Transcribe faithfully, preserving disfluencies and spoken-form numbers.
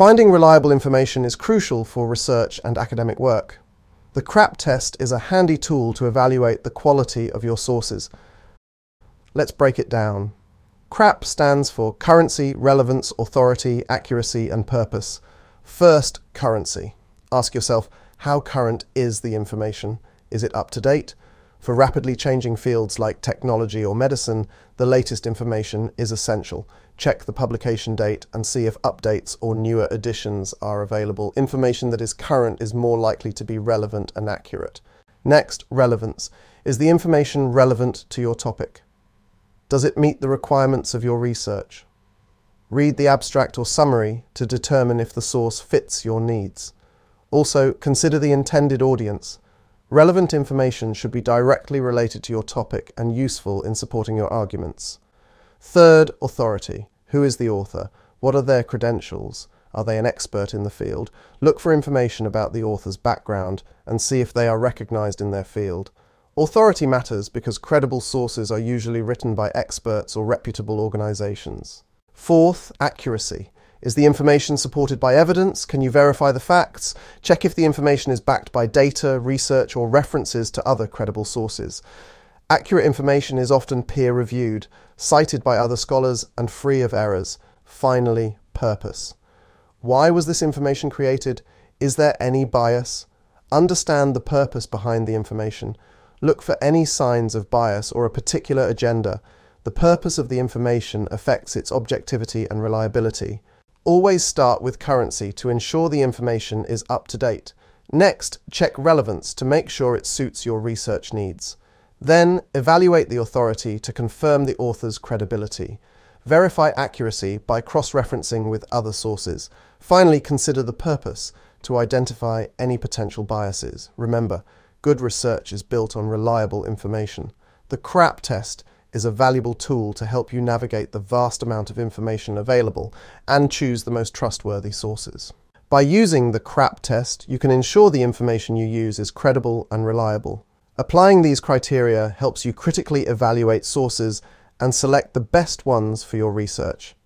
Finding reliable information is crucial for research and academic work. The CRAAP test is a handy tool to evaluate the quality of your sources. Let's break it down. CRAAP stands for Currency, Relevance, Authority, Accuracy and Purpose. First, currency. Ask yourself, how current is the information? Is it up to date? For rapidly changing fields like technology or medicine, the latest information is essential. Check the publication date and see if updates or newer editions are available. Information that is current is more likely to be relevant and accurate. Next, relevance. Is the information relevant to your topic? Does it meet the requirements of your research? Read the abstract or summary to determine if the source fits your needs. Also, consider the intended audience. Relevant information should be directly related to your topic and useful in supporting your arguments. Third, authority. Who is the author? What are their credentials? Are they an expert in the field? Look for information about the author's background and see if they are recognised in their field. Authority matters because credible sources are usually written by experts or reputable organisations. Fourth, accuracy. Is the information supported by evidence? Can you verify the facts? Check if the information is backed by data, research, or references to other credible sources. Accurate information is often peer-reviewed, cited by other scholars, and free of errors. Finally, purpose. Why was this information created? Is there any bias? Understand the purpose behind the information. Look for any signs of bias or a particular agenda. The purpose of the information affects its objectivity and reliability. Always start with currency to ensure the information is up to date. Next, check relevance to make sure it suits your research needs. Then, evaluate the authority to confirm the author's credibility. Verify accuracy by cross-referencing with other sources. Finally, consider the purpose to identify any potential biases. Remember, good research is built on reliable information. The CRAAP test is a valuable tool to help you navigate the vast amount of information available and choose the most trustworthy sources. By using the CRAAP test, you can ensure the information you use is credible and reliable. Applying these criteria helps you critically evaluate sources and select the best ones for your research.